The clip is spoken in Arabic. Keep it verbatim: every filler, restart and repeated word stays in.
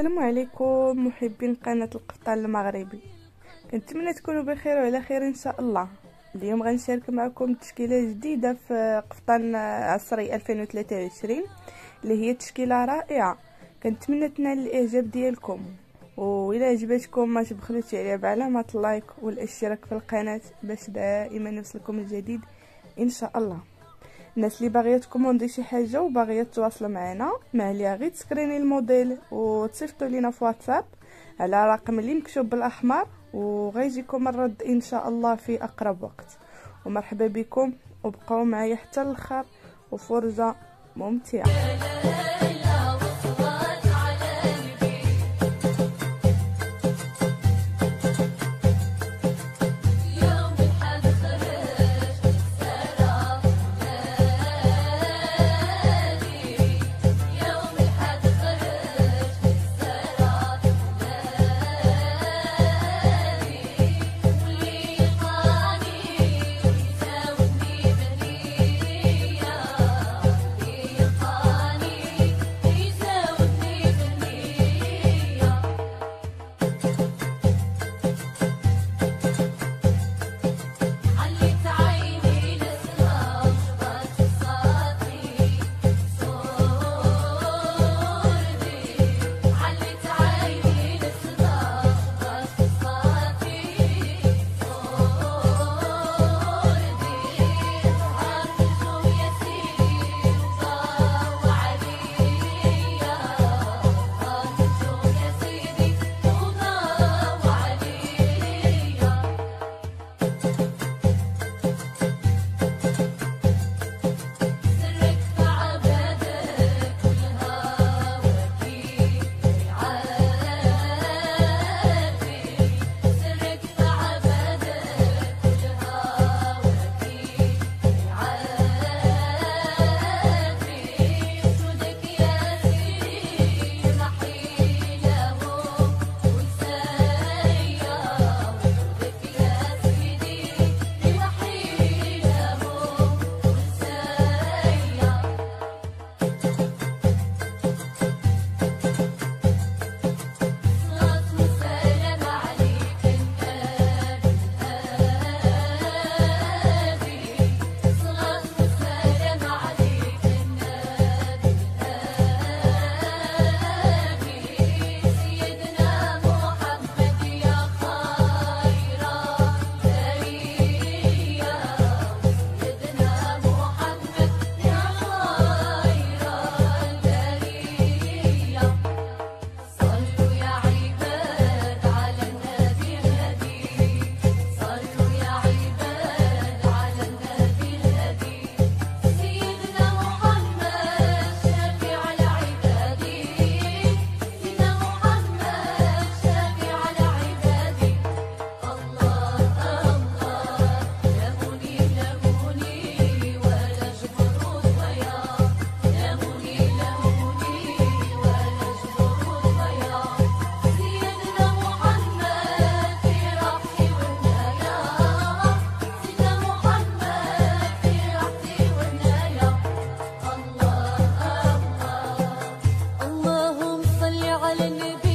السلام عليكم محبين قناه القفطان المغربي، كنتمنى تكونوا بخير وعلى خير ان شاء الله. اليوم غنشارك معكم تشكيله جديده في قفطان عصري ألفين وثلاثة وعشرين اللي هي تشكيله رائعه، كنتمنى تنال الاعجاب ديالكم. وإلا عجبتكم ما تبخلوش عليها بعلامه اللايك والاشتراك في القناه باش دائما يوصلكم الجديد ان شاء الله. الناس اللي باغيه تكوموندي شي حاجه وباغيه تواصلوا معنا، ما عليها غير تسكريني الموديل وتصيفطوا لينا في واتساب على الرقم اللي مكتوب بالاحمر وغيجيكم الرد ان شاء الله في اقرب وقت. ومرحبا بكم وبقاو معايا حتى الاخر وفرجه ممتعه. اللهم صل على النبي.